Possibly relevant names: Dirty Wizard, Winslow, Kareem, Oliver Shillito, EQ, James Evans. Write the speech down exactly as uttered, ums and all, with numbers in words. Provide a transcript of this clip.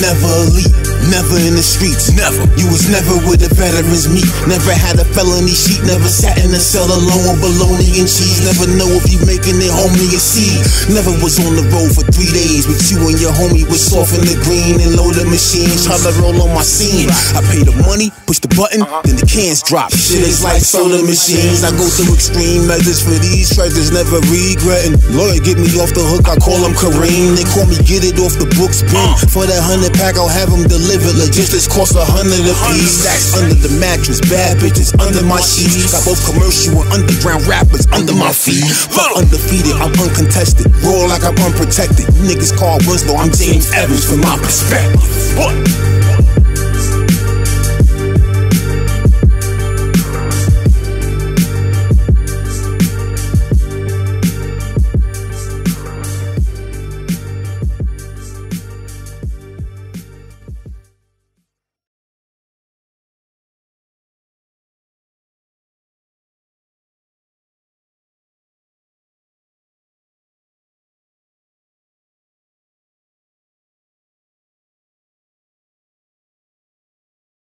Never elite, never in the streets, never. You was never with the veterans meet. Never had a felony sheet, never sat in a cell alone on bologna and cheese. Never know if you making it home to your seed. Never was on the road for three days, but you and your homie was soft in the green and loaded machines. Try to roll on my scene. I pay the money, push the button, then the cans drop. Shit is like soda machines. I go through extreme measures for these treasures, never regretting. Lord, get me off the hook, I call him Kareem. They call me get it off the books, brim. For that hundred pack, I'll have them delivered. Logistics cost a hundred apiece. Stacks under the mattress, bad bitches under my sheets. Got both commercial and underground rappers under my feet. Fuck undefeated, I'm uncontested. Roll like I'm unprotected. Niggas call Winslow, I'm James Evans from my perspective. What?